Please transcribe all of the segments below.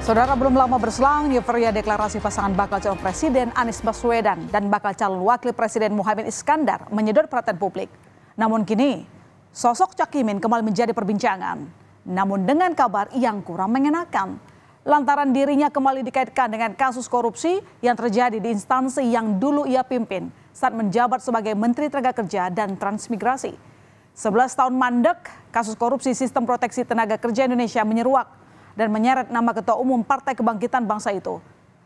Saudara, belum lama berselang, euforia deklarasi pasangan bakal calon presiden Anies Baswedan dan bakal calon wakil presiden Muhaimin Iskandar menyedot perhatian publik. Namun kini, sosok Cak Imin kembali menjadi perbincangan. Namun dengan kabar yang kurang mengenakan, lantaran dirinya kembali dikaitkan dengan kasus korupsi yang terjadi di instansi yang dulu ia pimpin saat menjabat sebagai Menteri Tenaga Kerja dan Transmigrasi. 11 tahun mandek, kasus korupsi sistem proteksi tenaga kerja Indonesia menyeruak dan menyeret nama Ketua Umum Partai Kebangkitan Bangsa itu.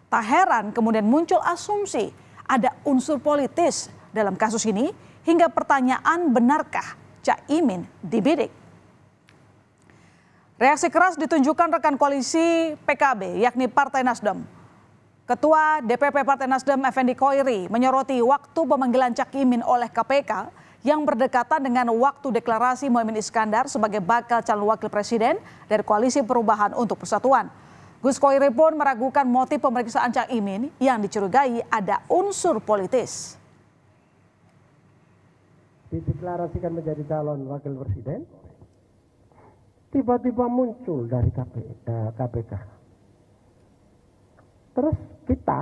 Tak heran kemudian muncul asumsi ada unsur politis dalam kasus ini hingga pertanyaan benarkah Cak Imin dibidik. Reaksi keras ditunjukkan rekan koalisi PKB yakni Partai Nasdem. Ketua DPP Partai Nasdem Effendi Choirie menyoroti waktu pemanggilan Cak Imin oleh KPK yang berdekatan dengan waktu deklarasi Muhaimin Iskandar sebagai bakal calon wakil presiden dari Koalisi Perubahan untuk Persatuan. Gus Choirie pun meragukan motif pemeriksaan Cak Imin yang dicurigai ada unsur politis. Dideklarasikan menjadi calon wakil presiden, tiba-tiba muncul dari KPK. Terus kita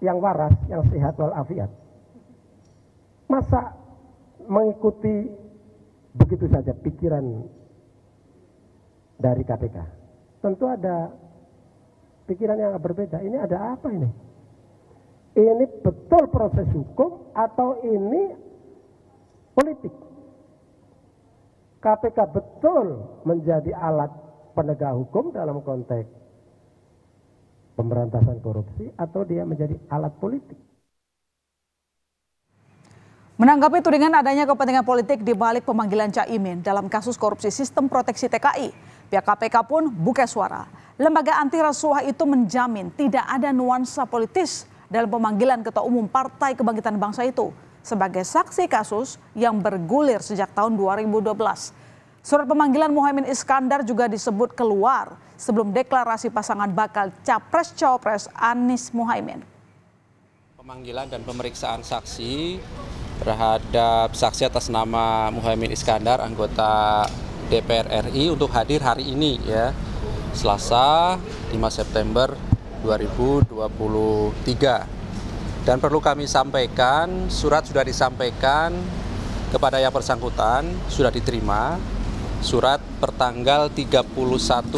yang waras, yang sehat walafiat, masa mengikuti begitu saja pikiran dari KPK? Tentu ada pikiran yang berbeda. Ini ada apa ini? Ini betul proses hukum atau ini politik? KPK betul menjadi alat penegak hukum dalam konteks pemberantasan korupsi atau dia menjadi alat politik? Menanggapi itu dengan adanya kepentingan politik di balik pemanggilan Cak Imin dalam kasus korupsi sistem proteksi TKI, pihak KPK pun buka suara. Lembaga anti rasuah itu menjamin tidak ada nuansa politis dalam pemanggilan Ketua Umum Partai Kebangkitan Bangsa itu sebagai saksi kasus yang bergulir sejak tahun 2012. Surat pemanggilan Muhaimin Iskandar juga disebut keluar sebelum deklarasi pasangan bakal Capres-Cawapres Anies Muhaimin. Pemanggilan dan pemeriksaan saksi terhadap saksi atas nama Muhaimin Iskandar, anggota DPR RI, untuk hadir hari ini ya, Selasa 5 September 2023. Dan perlu kami sampaikan, surat sudah disampaikan kepada yang bersangkutan, sudah diterima, surat pertanggal 31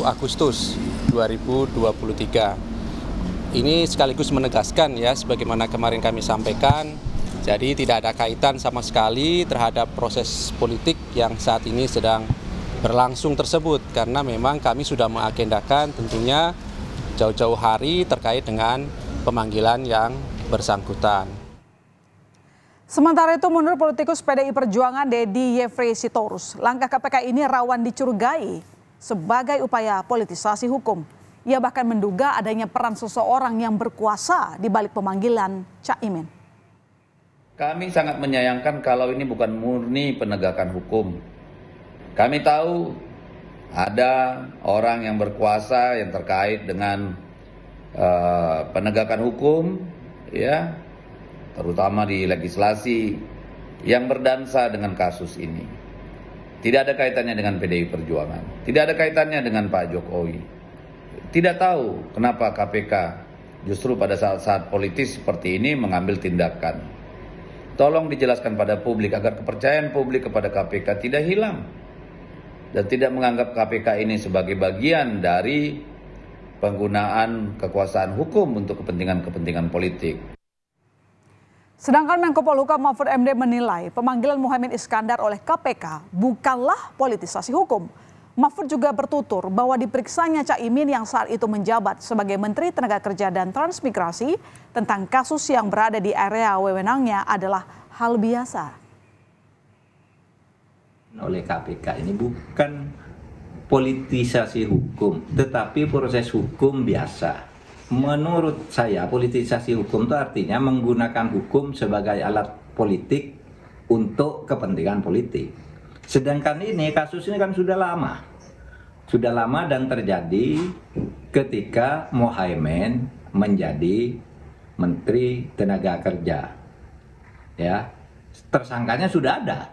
Agustus 2023. Ini sekaligus menegaskan ya, sebagaimana kemarin kami sampaikan, jadi tidak ada kaitan sama sekali terhadap proses politik yang saat ini sedang berlangsung tersebut. Karena memang kami sudah mengagendakan tentunya jauh-jauh hari terkait dengan pemanggilan yang bersangkutan. Sementara itu menurut politikus PDI Perjuangan Deddy Yevri Sitorus, langkah KPK ini rawan dicurigai sebagai upaya politisasi hukum. Ia bahkan menduga adanya peran seseorang yang berkuasa di balik pemanggilan Cak Imin. Kami sangat menyayangkan kalau ini bukan murni penegakan hukum. Kami tahu ada orang yang berkuasa yang terkait dengan penegakan hukum, ya, terutama di legislasi yang berdansa dengan kasus ini. Tidak ada kaitannya dengan PDI Perjuangan, tidak ada kaitannya dengan Pak Jokowi. Tidak tahu kenapa KPK justru pada saat-saat politis seperti ini mengambil tindakan. Tolong dijelaskan pada publik agar kepercayaan publik kepada KPK tidak hilang dan tidak menganggap KPK ini sebagai bagian dari penggunaan kekuasaan hukum untuk kepentingan-kepentingan politik. Sedangkan Menko Polhukam Mahfud MD menilai pemanggilan Muhaimin Iskandar oleh KPK bukanlah politisasi hukum. Mahfud juga bertutur bahwa diperiksanya Cak Imin yang saat itu menjabat sebagai Menteri Tenaga Kerja dan Transmigrasi tentang kasus yang berada di area wewenangnya adalah hal biasa. Oleh KPK ini bukan politisasi hukum, tetapi proses hukum biasa. Menurut saya politisasi hukum itu artinya menggunakan hukum sebagai alat politik untuk kepentingan politik. Sedangkan ini kasus ini kan sudah lama dan terjadi ketika Muhaimin menjadi Menteri Tenaga Kerja, ya, tersangkanya sudah ada.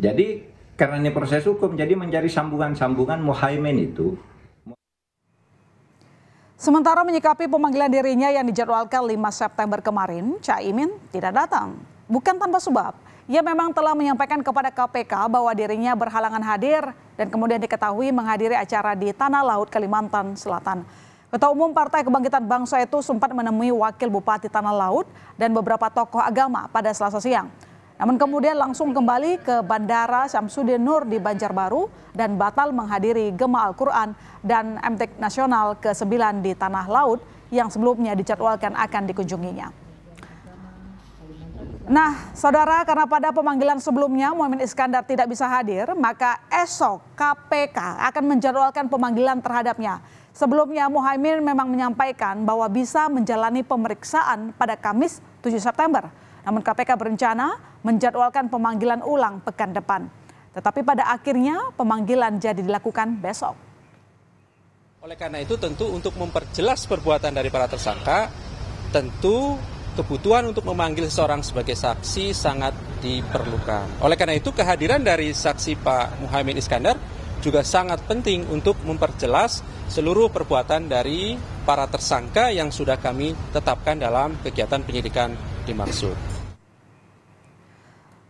Jadi karena ini proses hukum, jadi menjadi sambungan-sambungan Muhaimin itu. Sementara menyikapi pemanggilan dirinya yang dijadwalkan 5 September kemarin, Cak Imin tidak datang. Bukan tanpa sebab, ia memang telah menyampaikan kepada KPK bahwa dirinya berhalangan hadir dan kemudian diketahui menghadiri acara di Tanah Laut, Kalimantan Selatan. Ketua Umum Partai Kebangkitan Bangsa itu sempat menemui Wakil Bupati Tanah Laut dan beberapa tokoh agama pada Selasa siang. Namun kemudian langsung kembali ke Bandara Syamsuddin Nur di Banjarbaru dan batal menghadiri Gema Alquran dan MTQ Nasional ke-9 di Tanah Laut yang sebelumnya dijadwalkan akan dikunjunginya. Nah, saudara, karena pada pemanggilan sebelumnya Muhaimin Iskandar tidak bisa hadir, maka esok KPK akan menjadwalkan pemanggilan terhadapnya. Sebelumnya Muhaimin memang menyampaikan bahwa bisa menjalani pemeriksaan pada Kamis 7 September. Namun KPK berencana menjadwalkan pemanggilan ulang pekan depan. Tetapi pada akhirnya pemanggilan jadi dilakukan besok. Oleh karena itu tentu untuk memperjelas perbuatan dari para tersangka, tentu kebutuhan untuk memanggil seseorang sebagai saksi sangat diperlukan. Oleh karena itu kehadiran dari saksi Pak Muhaimin Iskandar juga sangat penting untuk memperjelas seluruh perbuatan dari para tersangka yang sudah kami tetapkan dalam kegiatan penyidikan dimaksud.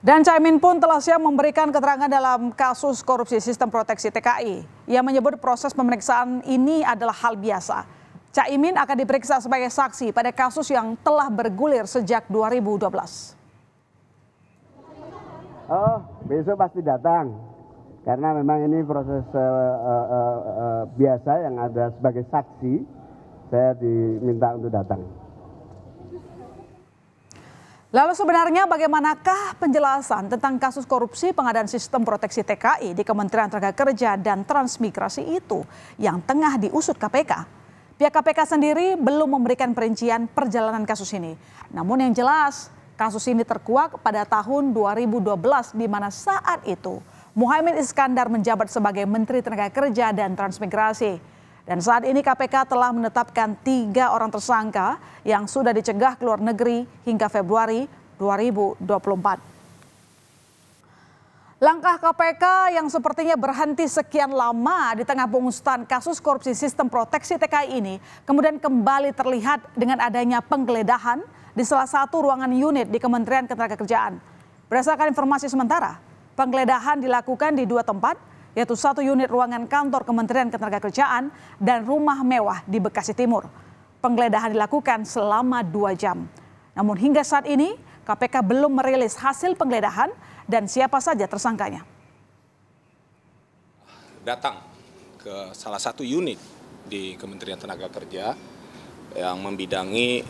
Dan Cak Imin pun telah siap memberikan keterangan dalam kasus korupsi sistem proteksi TKI. Ia menyebut proses pemeriksaan ini adalah hal biasa. Cak Imin akan diperiksa sebagai saksi pada kasus yang telah bergulir sejak 2012. Oh, besok pasti datang. Karena memang ini proses biasa yang ada sebagai saksi, saya diminta untuk datang. Lalu sebenarnya bagaimanakah penjelasan tentang kasus korupsi pengadaan sistem proteksi TKI di Kementerian Ketenagakerjaan dan Transmigrasi itu yang tengah diusut KPK? Pihak KPK sendiri belum memberikan perincian perjalanan kasus ini. Namun yang jelas, kasus ini terkuak pada tahun 2012 di mana saat itu Muhaimin Iskandar menjabat sebagai Menteri Ketenagakerjaan dan Transmigrasi. Dan saat ini KPK telah menetapkan 3 orang tersangka yang sudah dicegah ke luar negeri hingga Februari 2024. Langkah KPK yang sepertinya berhenti sekian lama di tengah pengusutan kasus korupsi sistem proteksi TKI ini kemudian kembali terlihat dengan adanya penggeledahan di salah satu ruangan unit di Kementerian Ketenagakerjaan. Berdasarkan informasi sementara, penggeledahan dilakukan di 2 tempat, yaitu 1 unit ruangan kantor Kementerian Ketenagakerjaan dan rumah mewah di Bekasi Timur. Penggeledahan dilakukan selama 2 jam. Namun hingga saat ini KPK belum merilis hasil penggeledahan dan siapa saja tersangkanya. Datang ke salah satu unit di Kementerian Ketenagakerjaan yang membidangi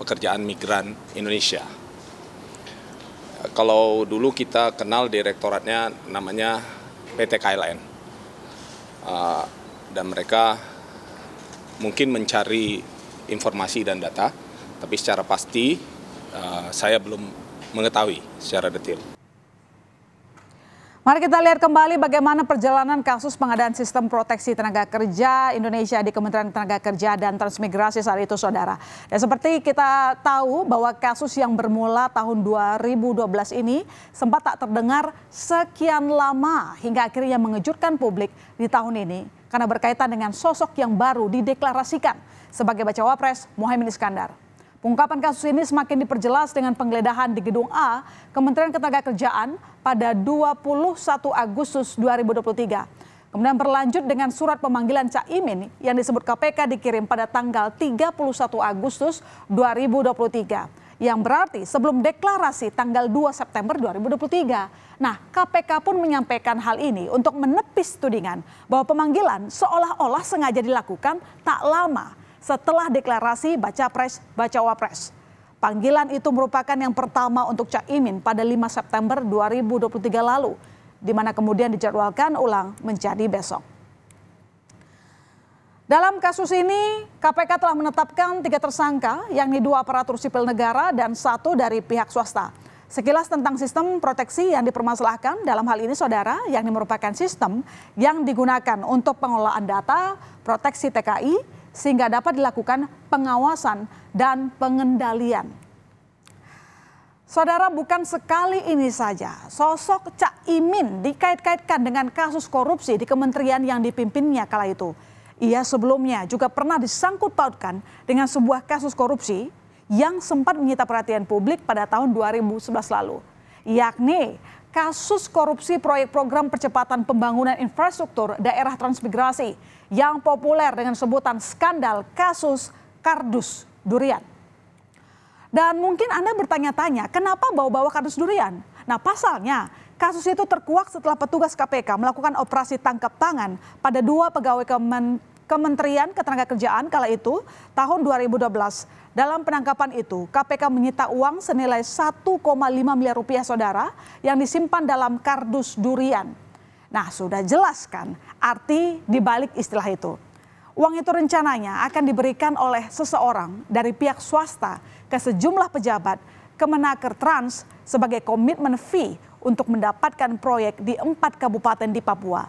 pekerjaan migran Indonesia. Kalau dulu kita kenal direktoratnya namanya PT KLN. Dan mereka mungkin mencari informasi dan data, tapi secara pasti saya belum mengetahui secara detail. Mari kita lihat kembali bagaimana perjalanan kasus pengadaan sistem proteksi tenaga kerja Indonesia di Kementerian Ketenagakerjaan dan Transmigrasi saat itu, saudara. Dan seperti kita tahu bahwa kasus yang bermula tahun 2012 ini sempat tak terdengar sekian lama hingga akhirnya mengejutkan publik di tahun ini karena berkaitan dengan sosok yang baru dideklarasikan sebagai bacawa pres Muhaimin Iskandar. Pengungkapan kasus ini semakin diperjelas dengan penggeledahan di Gedung A Kementerian Ketenagakerjaan pada 21 Agustus 2023. Kemudian berlanjut dengan surat pemanggilan Cak Imin yang disebut KPK dikirim pada tanggal 31 Agustus 2023. Yang berarti sebelum deklarasi tanggal 2 September 2023. Nah, KPK pun menyampaikan hal ini untuk menepis tudingan bahwa pemanggilan seolah-olah sengaja dilakukan tak lama setelah deklarasi Baca Pres, Bacawa Pres. Panggilan itu merupakan yang pertama untuk Cak Imin pada 5 September 2023 lalu, di mana kemudian dijadwalkan ulang menjadi besok. Dalam kasus ini, KPK telah menetapkan 3 tersangka, yakni 2 aparatur sipil negara dan 1 dari pihak swasta. Sekilas tentang sistem proteksi yang dipermasalahkan dalam hal ini, saudara, yang merupakan sistem yang digunakan untuk pengelolaan data, proteksi TKI, sehingga dapat dilakukan pengawasan dan pengendalian. Saudara, bukan sekali ini saja sosok Cak Imin dikait-kaitkan dengan kasus korupsi di kementerian yang dipimpinnya kala itu. Ia sebelumnya juga pernah disangkut pautkan dengan sebuah kasus korupsi yang sempat menyita perhatian publik pada tahun 2011 lalu, yakni kasus korupsi proyek program percepatan pembangunan infrastruktur daerah transmigrasi yang populer dengan sebutan skandal kasus kardus durian. Dan mungkin Anda bertanya-tanya, kenapa bawa-bawa kardus durian? Nah, pasalnya kasus itu terkuak setelah petugas KPK melakukan operasi tangkap tangan pada dua pegawai Kementerian Ketenagakerjaan kala itu tahun 2012. Dalam penangkapan itu, KPK menyita uang senilai 1,5 miliar rupiah, saudara, yang disimpan dalam kardus durian. Nah, sudah jelaskan arti dibalik istilah itu. Uang itu rencananya akan diberikan oleh seseorang dari pihak swasta ke sejumlah pejabat Kemenaker Trans sebagai komitmen fee untuk mendapatkan proyek di 4 kabupaten di Papua.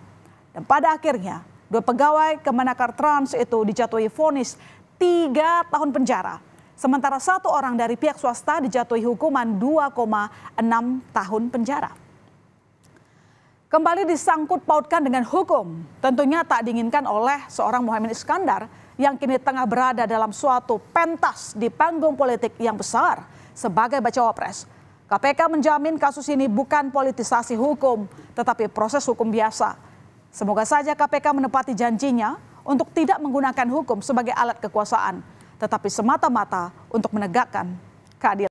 Dan pada akhirnya, 2 pegawai Kemenaker Trans itu dijatuhi vonis 3 tahun penjara. Sementara 1 orang dari pihak swasta dijatuhi hukuman 2,6 tahun penjara. Kembali disangkut pautkan dengan hukum, tentunya tak diinginkan oleh seorang Muhaimin Iskandar yang kini tengah berada dalam suatu pentas di panggung politik yang besar sebagai bacawa pres. KPK menjamin kasus ini bukan politisasi hukum, tetapi proses hukum biasa. Semoga saja KPK menepati janjinya untuk tidak menggunakan hukum sebagai alat kekuasaan, tetapi semata-mata untuk menegakkan keadilan.